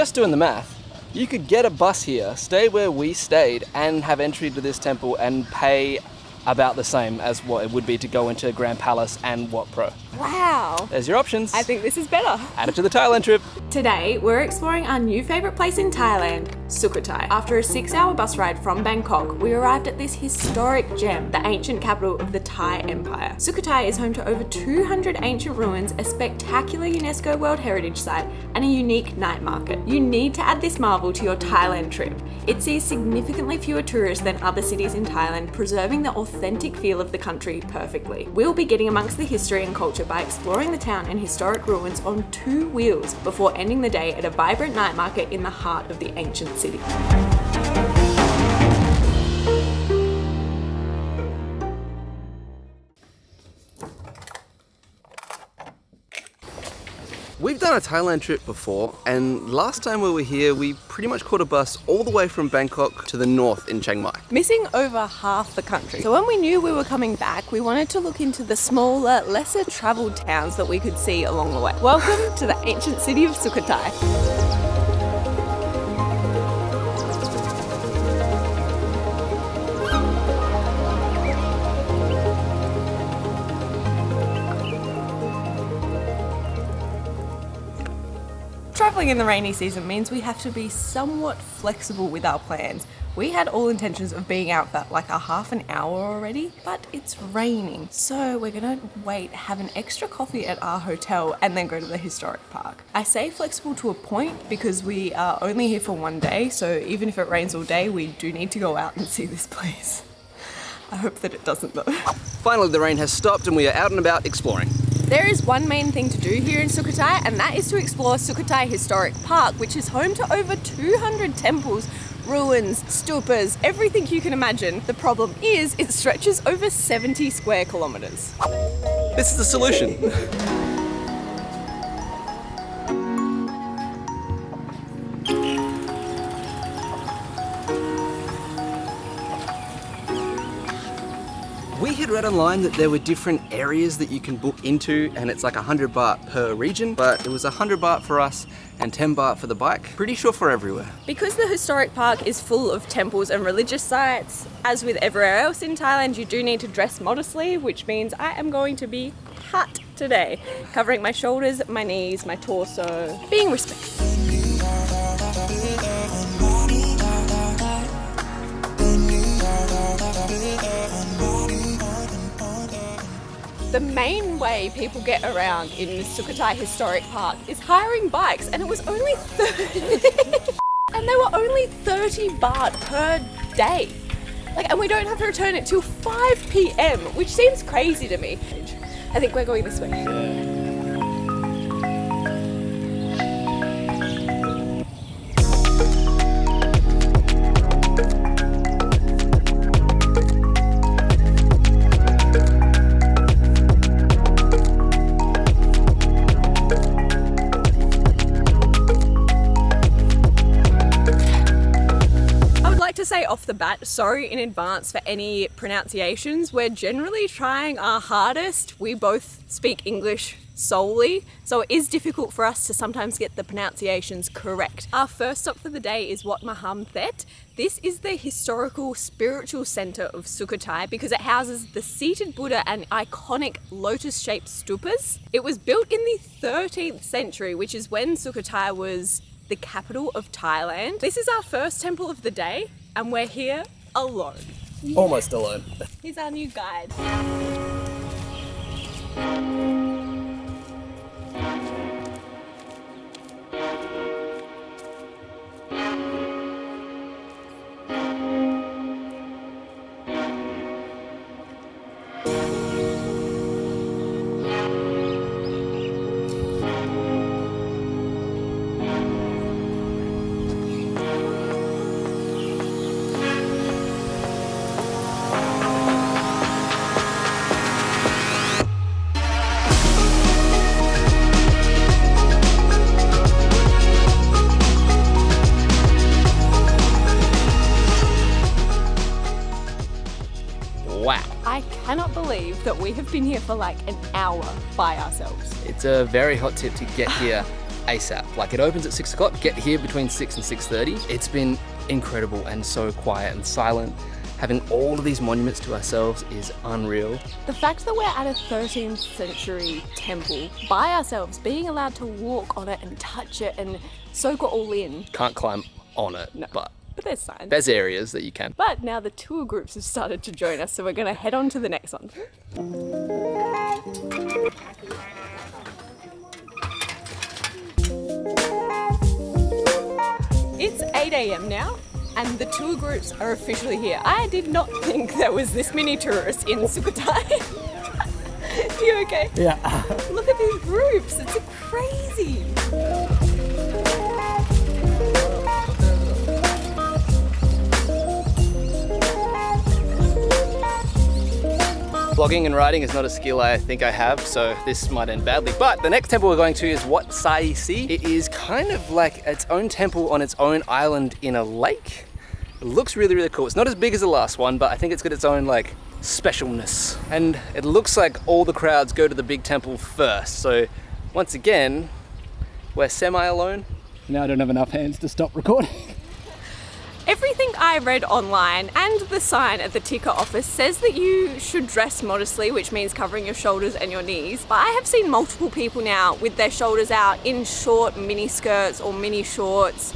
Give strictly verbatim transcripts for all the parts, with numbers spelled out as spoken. just doing the math, you could get a bus here, stay where we stayed, and have entry to this temple and pay about the same as what it would be to go into Grand Palace and Wat Pho. Wow. There's your options. I think this is better. Add it to the Thailand trip. Today, we're exploring our new favourite place in Thailand, Sukhothai. After a six hour bus ride from Bangkok, we arrived at this historic gem, the ancient capital of the Thai Empire. Sukhothai is home to over two hundred ancient ruins, a spectacular UNESCO World Heritage Site, and a unique night market. You need to add this marvel to your Thailand trip. It sees significantly fewer tourists than other cities in Thailand, preserving the authentic authentic feel of the country perfectly. We'll be getting amongst the history and culture by exploring the town and historic ruins on two wheels before ending the day at a vibrant night market in the heart of the ancient city. We've done a Thailand trip before, and last time we were here we pretty much caught a bus all the way from Bangkok to the north in Chiang Mai. Missing over half the country. So when we knew we were coming back, we wanted to look into the smaller, lesser travelled towns that we could see along the way. Welcome to the ancient city of Sukhothai. Travelling in the rainy season means we have to be somewhat flexible with our plans. We had all intentions of being out for like a half an hour already, but it's raining. So we're gonna wait, have an extra coffee at our hotel, and then go to the historic park. I say flexible to a point because we are only here for one day, so even if it rains all day, we do need to go out and see this place. I hope that it doesn't though. Finally, the rain has stopped and we are out and about exploring. There is one main thing to do here in Sukhothai, and that is to explore Sukhothai Historic Park, which is home to over two hundred temples, ruins, stupas, everything you can imagine. The problem is it stretches over seventy square kilometres. This is the solution. We had read online that there were different areas that you can book into, and it's like one hundred baht per region, but it was one hundred baht for us and ten baht for the bike. Pretty sure for everywhere. Because the historic park is full of temples and religious sites, as with everywhere else in Thailand, you do need to dress modestly, which means I am going to be hot today, covering my shoulders, my knees, my torso, being respectful. The main way people get around in the Sukhothai Historic Park is hiring bikes, and it was only thirty and they were only thirty baht per day. Like, and we don't have to return it till five p m, which seems crazy to me. I think we're going this way. Off the bat, sorry in advance for any pronunciations. We're generally trying our hardest. We both speak English solely, so it is difficult for us to sometimes get the pronunciations correct. Our first stop for the day is Wat Mahathat. This is the historical spiritual centre of Sukhothai because it houses the seated Buddha and iconic lotus-shaped stupas. It was built in the thirteenth century, which is when Sukhothai was the capital of Thailand. This is our first temple of the day, and we're here alone. Almost alone. He's our new guide. That we have been here for like an hour by ourselves. It's a very hot tip to get here ASAP. Like, it opens at six o'clock, get here between six and six thirty. It's been incredible and so quiet and silent. Having all of these monuments to ourselves is unreal. The fact that we're at a thirteenth century temple by ourselves, being allowed to walk on it and touch it and soak it all in. Can't climb on it, no. but... But there's signs. There's areas that you can. But now the tour groups have started to join us, so we're going to head on to the next one. It's eight A M now, and the tour groups are officially here. I did not think there was this many tourists in Sukhothai. You okay? Yeah. Look at these groups. It's crazy. Vlogging and riding is not a skill I think I have, so this might end badly. But the next temple we're going to is Wat Sai Si. It is kind of like its own temple on its own island in a lake. It looks really, really cool. It's not as big as the last one, but I think it's got its own like specialness. And it looks like all the crowds go to the big temple first. So once again, we're semi-alone. Now I don't have enough hands to stop recording. Everything I read online and the sign at the ticker office says that you should dress modestly, which means covering your shoulders and your knees. But I have seen multiple people now with their shoulders out in short mini skirts or mini shorts.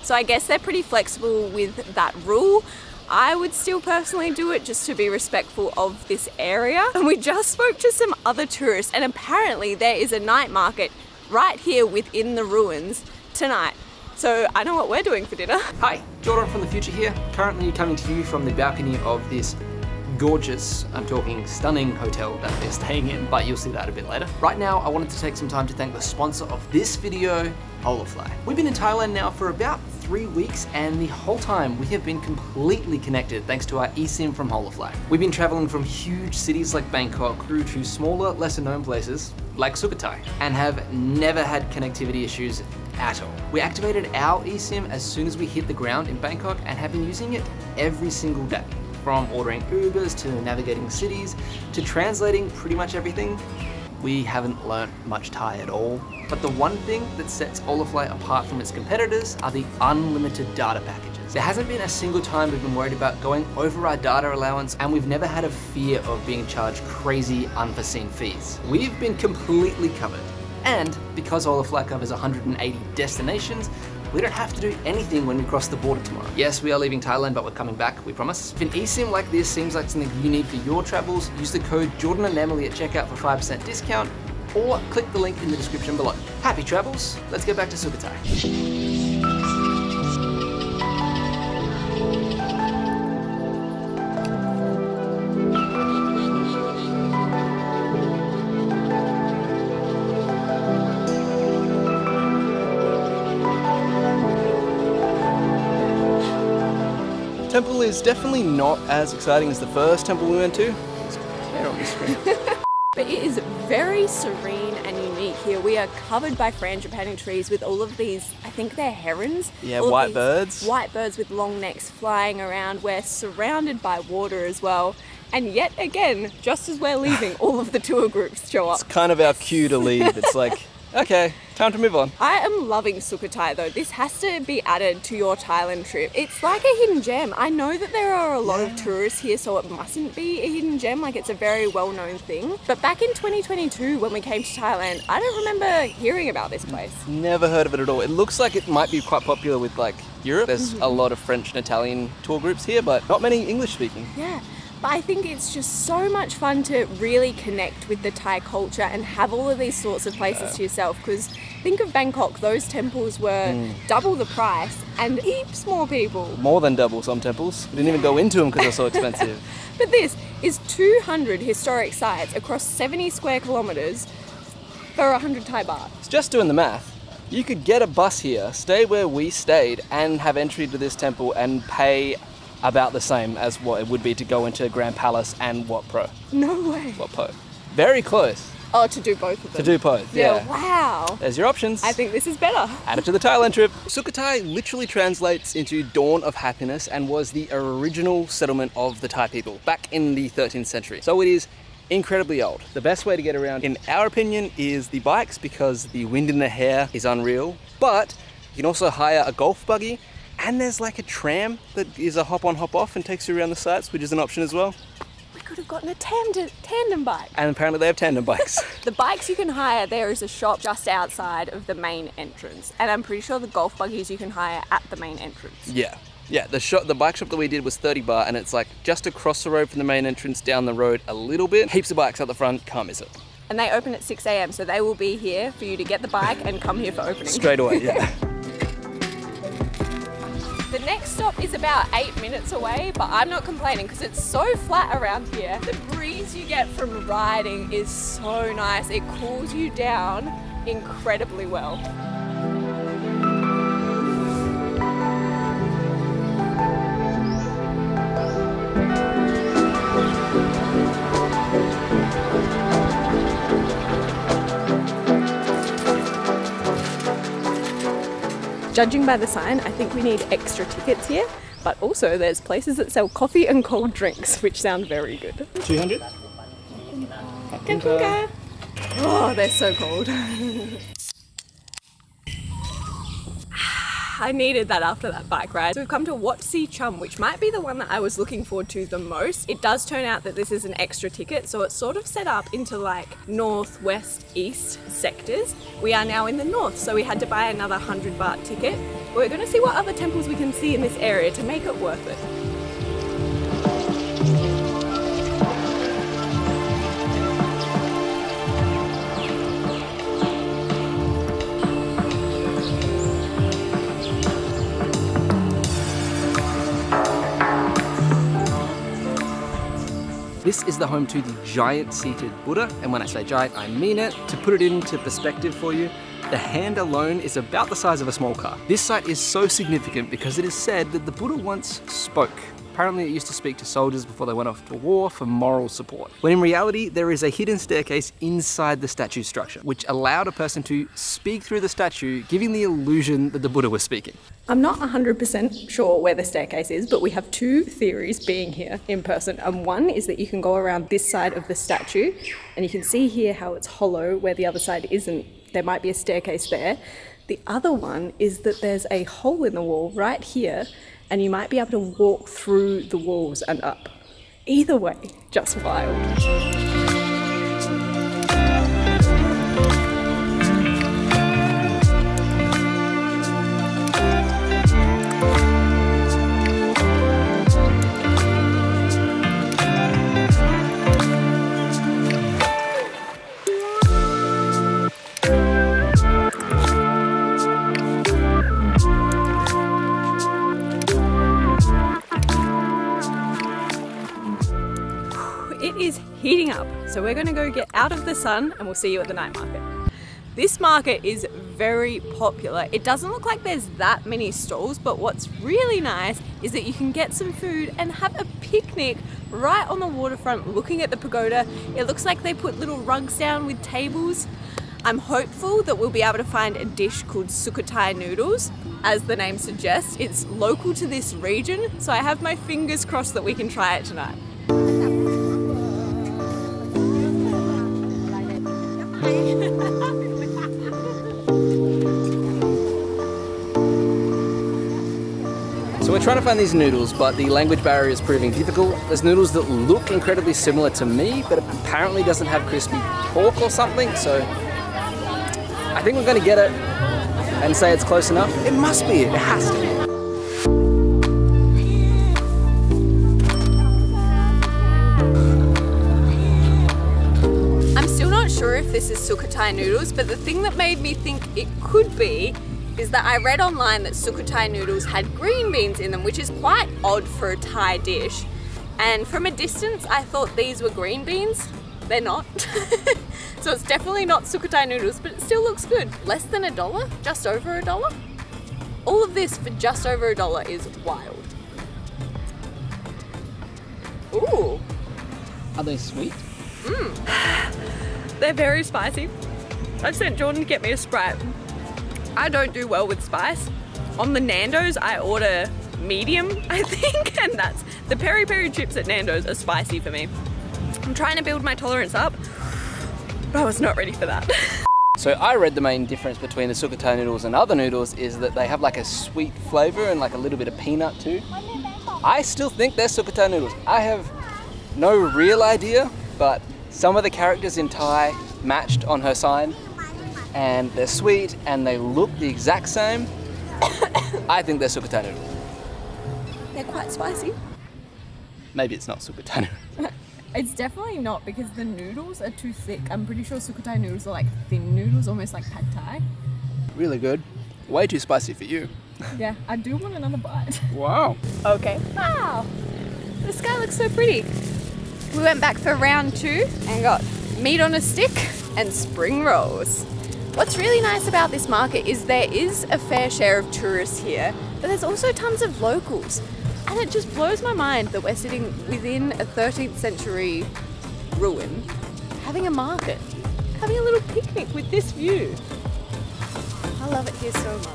So I guess they're pretty flexible with that rule. I would still personally do it just to be respectful of this area. And we just spoke to some other tourists, and apparently there is a night market right here within the ruins tonight. So I know what we're doing for dinner. Hi, Jordan from the future here, currently coming to you from the balcony of this gorgeous, I'm talking stunning hotel that we're staying in, but you'll see that a bit later. Right now, I wanted to take some time to thank the sponsor of this video, Olafly. We've been in Thailand now for about three weeks, and the whole time we have been completely connected thanks to our eSIM from Holofly. We've been traveling from huge cities like Bangkok through to smaller, lesser known places like Sukhothai, and have never had connectivity issues at all. We activated our eSIM as soon as we hit the ground in Bangkok and have been using it every single day, from ordering Ubers to navigating cities to translating pretty much everything. We haven't learnt much Thai at all. But the one thing that sets Olafly apart from its competitors are the unlimited data packages. There hasn't been a single time we've been worried about going over our data allowance, and we've never had a fear of being charged crazy, unforeseen fees. We've been completely covered. And because Olafly covers one hundred eighty destinations, we don't have to do anything when we cross the border tomorrow. Yes, we are leaving Thailand, but we're coming back, we promise. If an eSIM like this seems like something you need for your travels, use the code Jordan and Emily at checkout for five percent discount, or click the link in the description below. Happy travels, let's get back to Sukhothai. The temple is definitely not as exciting as the first temple we went to. It's there on the screen. But it is very serene and unique here. We are covered by frangipani trees with all of these, I think they're herons. Yeah, all white birds. White birds with long necks flying around. We're surrounded by water as well. And yet again, just as we're leaving, all of the tour groups show up. It's kind of our cue to leave. It's like, okay, time to move on. I am loving Sukhothai though. This has to be added to your Thailand trip. It's like a hidden gem. I know that there are a lot yeah. of tourists here, so it mustn't be a hidden gem. Like, it's a very well-known thing. But back in twenty twenty-two, when we came to Thailand, I don't remember hearing about this place. Never heard of it at all. It looks like it might be quite popular with like Europe. There's a lot of French and Italian tour groups here, but not many English speaking. Yeah. But I think it's just so much fun to really connect with the Thai culture and have all of these sorts of places yeah. to yourself, because think of Bangkok, those temples were mm. double the price and heaps more people. More than double some temples. We didn't even go into them because they're so expensive. But this is two hundred historic sites across seventy square kilometres for one hundred Thai baht. It's just doing the math. You could get a bus here, stay where we stayed, and have entry to this temple and pay about the same as what it would be to go into Grand Palace and Wat Pho. No way. Wat Pho. Very close. Oh, to do both of them. To do both, yeah. yeah. Wow. There's your options. I think this is better. Add it to the Thailand trip. Sukhothai literally translates into dawn of happiness and was the original settlement of the Thai people back in the thirteenth century. So it is incredibly old. The best way to get around, in our opinion, is the bikes, because the wind in the hair is unreal. But you can also hire a golf buggy, and there's like a tram that is a hop on, hop off and takes you around the sites, which is an option as well. We could have gotten a tandem, tandem bike. And apparently they have tandem bikes. The bikes you can hire, there is a shop just outside of the main entrance. And I'm pretty sure the golf buggies you can hire at the main entrance. Yeah. Yeah, the shop, the bike shop that we did was thirty baht, and it's like just across the road from the main entrance, down the road a little bit. Heaps of bikes out the front, can't miss it. And they open at six A M, so they will be here for you to get the bike and come here for opening. Straight away, yeah. The next stop is about eight minutes away, but I'm not complaining because it's so flat around here. The breeze you get from riding is so nice. It cools you down incredibly well. Judging by the sign, I think we need extra tickets here, but also there's places that sell coffee and cold drinks, which sound very good. two hundred? Oh, they're so cold. I needed that after that bike ride. So we've come to Wat Si Chum, which might be the one that I was looking forward to the most. It does turn out that this is an extra ticket, so it's sort of set up into like north, west, east sectors. We are now in the north, so we had to buy another one hundred baht ticket. We're going to see what other temples we can see in this area to make it worth it. This is the home to the giant seated Buddha, and when I say giant, I mean it. To put it into perspective for you, the hand alone is about the size of a small car. This site is so significant because it is said that the Buddha once spoke. Apparently it used to speak to soldiers before they went off to war for moral support, when in reality there is a hidden staircase inside the statue structure, which allowed a person to speak through the statue, giving the illusion that the Buddha was speaking. I'm not one hundred percent sure where the staircase is, but we have two theories being here in person. And one is that you can go around this side of the statue, and you can see here how it's hollow where the other side isn't. There might be a staircase there. The other one is that there's a hole in the wall right here, and you might be able to walk through the walls and up. Either way, just wild. Heating up, so we're going to go get out of the sun and we'll see you at the night market. This market is very popular. It doesn't look like there's that many stalls, but what's really nice is that you can get some food and have a picnic right on the waterfront looking at the pagoda. It looks like they put little rugs down with tables. I'm hopeful that we'll be able to find a dish called Sukhothai noodles. As the name suggests, it's local to this region, so I have my fingers crossed that we can try it tonight. So we're trying to find these noodles, but the language barrier is proving difficult. There's noodles that look incredibly similar to me, but apparently doesn't have crispy pork or something, so I think we're going to get it and say it's close enough. It must be, it has to be. If this is Sukhothai noodles, but the thing that made me think it could be is that I read online that Sukhothai noodles had green beans in them, which is quite odd for a Thai dish, and from a distance I thought these were green beans. They're not. So it's definitely not Sukhothai noodles, but it still looks good. Less than a dollar, just over a dollar. All of this for just over a dollar is wild. Ooh. Are they sweet? Mmm. They're very spicy. I've sent Jordan to get me a Sprite. I don't do well with spice. On the Nando's, I order medium, I think, and that's the peri peri chips at Nando's are spicy for me. I'm trying to build my tolerance up, but I was not ready for that. So I read the main difference between the Sukhothai noodles and other noodles is that they have like a sweet flavour and like a little bit of peanut too. I still think they're Sukhothai noodles. I have no real idea, but some of the characters in Thai matched on her sign, and they're sweet and they look the exact same. I think they're Sukhothai noodles. They're quite spicy. Maybe it's not Sukhothai noodles. It's definitely not, because the noodles are too thick. I'm pretty sure Sukhothai noodles are like thin noodles, almost like Pad Thai. Really good. Way too spicy for you. Yeah, I do want another bite. Wow. Okay. Wow. The sky looks so pretty. We went back for round two and got meat on a stick and spring rolls. What's really nice about this market is there is a fair share of tourists here, but there's also tons of locals. And it just blows my mind that we're sitting within a thirteenth century ruin, having a market, having a little picnic with this view. I love it here so much.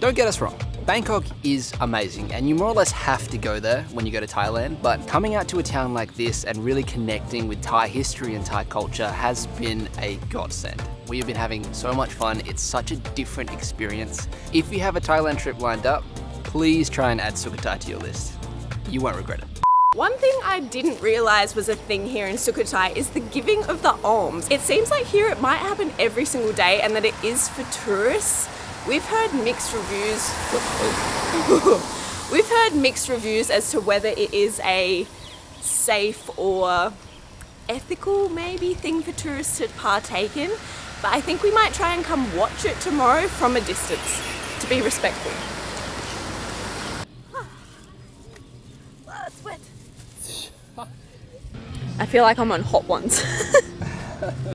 Don't get us wrong. Bangkok is amazing, and you more or less have to go there when you go to Thailand, but coming out to a town like this and really connecting with Thai history and Thai culture has been a godsend. We have been having so much fun. It's such a different experience. If you have a Thailand trip lined up, please try and add Sukhothai to your list. You won't regret it. One thing I didn't realise was a thing here in Sukhothai is the giving of the alms. It seems like here it might happen every single day and that it is for tourists. We've heard mixed reviews. We've heard mixed reviews as to whether it is a safe or ethical maybe thing for tourists to partake in, but I think we might try and come watch it tomorrow from a distance to be respectful. It's wet. I feel like I'm on hot ones.